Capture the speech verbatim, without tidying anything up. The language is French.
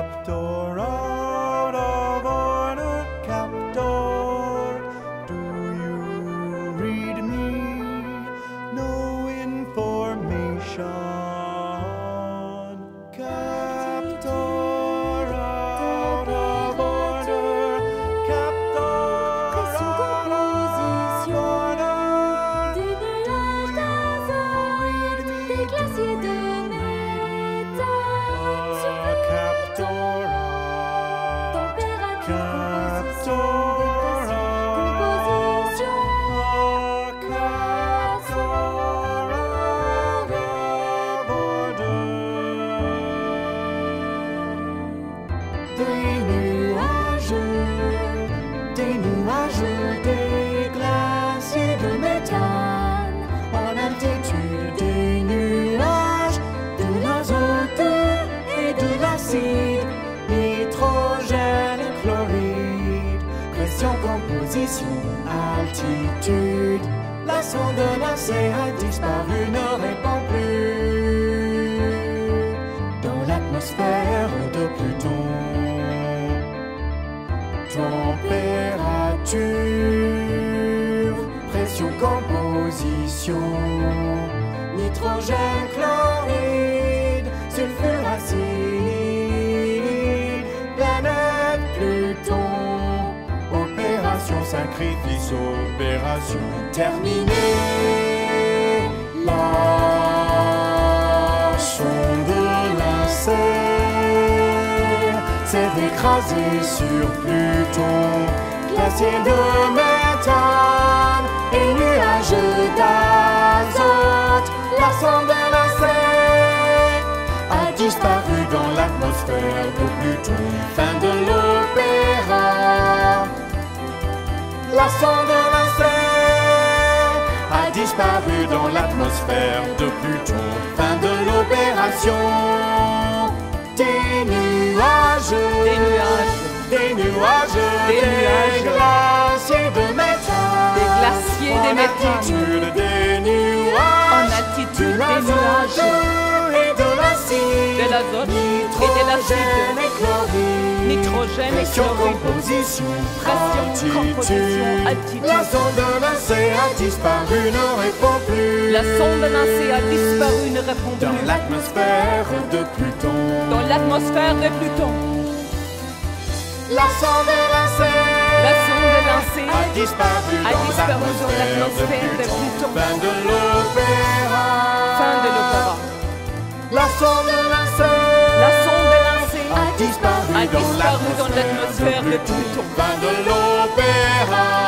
captor out of order, captor, do you read me? No information, captor out of order, captor out of order, des nuages d'azote, des glaciers de neige. Des nuages, des nuages, des glaciers de méthane, en altitude, des nuages, de l'azote et de l'acide, nitrogène et chloride, pression, composition, altitude, la sonde de l'océan disparue ne répond plus dans l'atmosphère de Pluton. Température, pression, composition, nitrogène, chloride, sulfure, acide, planète Pluton, opération, sacrifice, opération terminée. La sonde Lyncée s'est écrasé sur Pluton, glacier de méthane et nuages d'azote. La sonde Lyncée a disparu dans l'atmosphère de Pluton. Fin de l'opéra. La sonde Lyncée a disparu dans l'atmosphère de Pluton. Fin de l'opération. Des nuages, des nuages, des nuages, des, des glaciers de méthane, des glaciers de méthane, des nuages, en altitude, des nuages, et de l'acide, de l'azote, et de l'acide, et chloride, nitrogène et chloride, composition, pression, composition, altitude. La sonde Lyncée a disparu, ne répond plus. La sonde Lyncée a disparu, ne répond plus. Dans l'atmosphère de Pluton. L'atmosphère de Pluton. La sonde Lyncée a disparu dans l'atmosphère de Pluton. Fin de l'opéra. La sonde Lyncée a disparu dans l'atmosphère de Pluton. Fin de l'opéra.